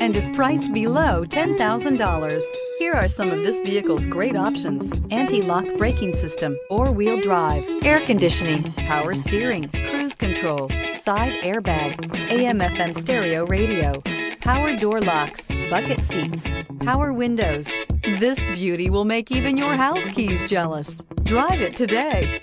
and is priced below $10,000. Here are some of this vehicle's great options: anti-lock braking system, four-wheel drive, air conditioning, power steering, cruise control, side airbag, AM/FM stereo radio, power door locks, bucket seats, power windows. This beauty will make even your house keys jealous. Drive it today.